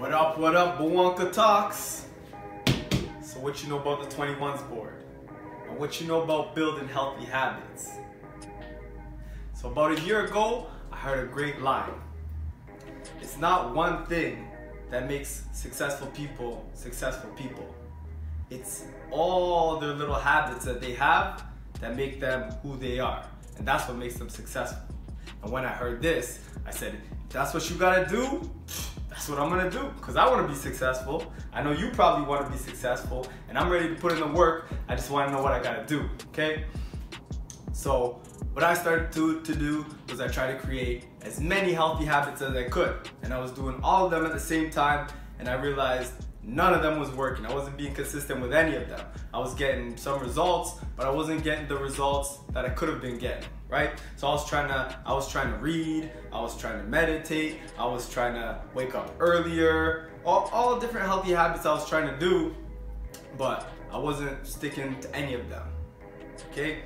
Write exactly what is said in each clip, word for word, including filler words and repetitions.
What up, what up, Bwanka Talks? So what you know about the twenty-one's board? And what you know about building healthy habits? So about a year ago, I heard a great line. It's not one thing that makes successful people successful people. It's all their little habits that they have that make them who they are. And that's what makes them successful. And when I heard this, I said, if that's what you gotta do, that's what I'm gonna do, because I wanna be successful. I know you probably wanna be successful, and I'm ready to put in the work. I just wanna know what I gotta do, okay? So what I started to, to do was I tried to create as many healthy habits as I could. And I was doing all of them at the same time, and I realized none of them was working. I wasn't being consistent with any of them. I was getting some results, but I wasn't getting the results that I could have been getting, right? So I was trying to, I was trying to read, I was trying to meditate, I was trying to wake up earlier, all, all the different healthy habits I was trying to do, but I wasn't sticking to any of them, okay?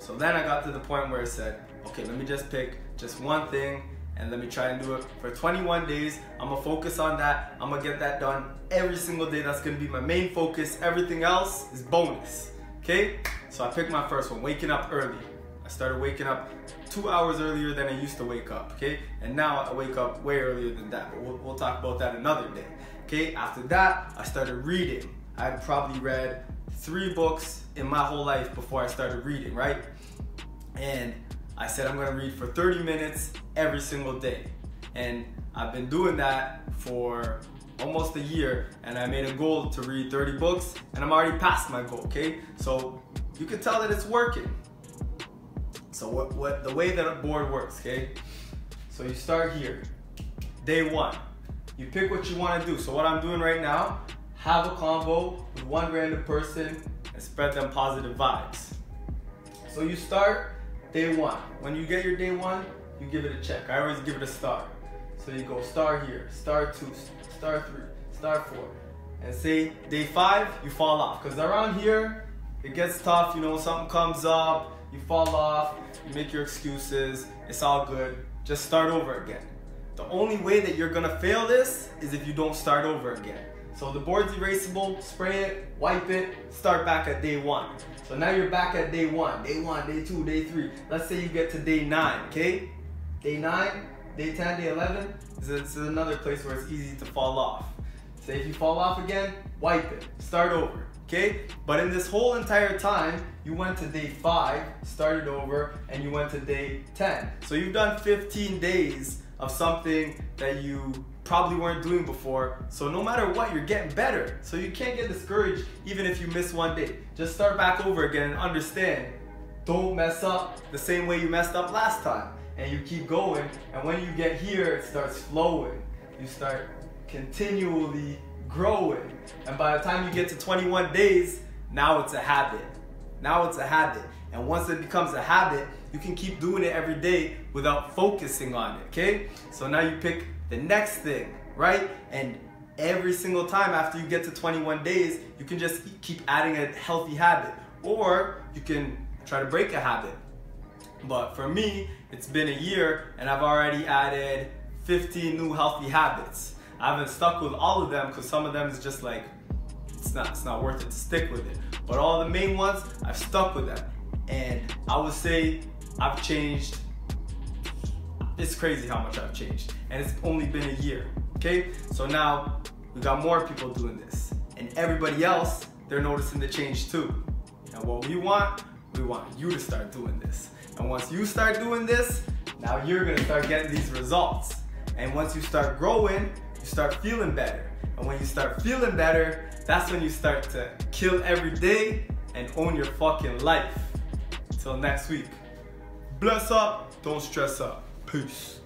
So then I got to the point where I said, okay, let me just pick just one thing and let me try and do it for twenty-one days. I'm gonna focus on that. I'm gonna get that done every single day. That's gonna be my main focus. Everything else is bonus, okay? So I picked my first one, waking up early. I started waking up two hours earlier than I used to wake up, okay? And now I wake up way earlier than that, but we'll, we'll talk about that another day, okay? After that, I started reading. I probably read three books in my whole life before I started reading, right? And I said I'm gonna read for thirty minutes every single day, and I've been doing that for almost a year, and I made a goal to read thirty books, and I'm already past my goal, okay? So you can tell that it's working. So what, what the way that a board works, okay? So you start here, day one. You pick what you wanna do. So what I'm doing right now, have a convo with one random person and spread them positive vibes. So you start day one. When you get your day one, you give it a check. I always give it a star. So you go star here, star two, star three, star four. And say day five, you fall off. Because around here, it gets tough, you know, something comes up, you fall off, you make your excuses, it's all good. Just start over again. The only way that you're gonna fail this is if you don't start over again. So the board's erasable, spray it, wipe it, start back at day one. So now you're back at day one, day one, day two, day three. Let's say you get to day nine, okay? Day nine, day ten, day eleven, this is another place where it's easy to fall off. So if you fall off again, wipe it, start over, okay? But in this whole entire time, you went to day five, started over, and you went to day ten. So you've done fifteen days of something that you probably weren't doing before. So no matter what, you're getting better. So you can't get discouraged even if you miss one day. Just start back over again and understand, don't mess up the same way you messed up last time. And you keep going, and when you get here, it starts flowing. You start continually growing. And by the time you get to twenty-one days, now it's a habit. Now it's a habit. And once it becomes a habit, you can keep doing it every day without focusing on it, okay? So now you pick the next thing, right? And every single time after you get to twenty-one days, you can just keep adding a healthy habit, or you can try to break a habit. But for me, it's been a year and I've already added fifteen new healthy habits. I haven't stuck with all of them because some of them is just like, it's not, it's not worth it to stick with it. But all the main ones, I've stuck with them. And I would say I've changed. It's crazy how much I've changed, and it's only been a year, okay? So now we got more people doing this, and everybody else, they're noticing the change too. And what we want, we want you to start doing this. And once you start doing this, now you're gonna start getting these results. And once you start growing, you start feeling better. And when you start feeling better, that's when you start to kill every day and own your fucking life. Till next week, bless up, don't stress up. Peace.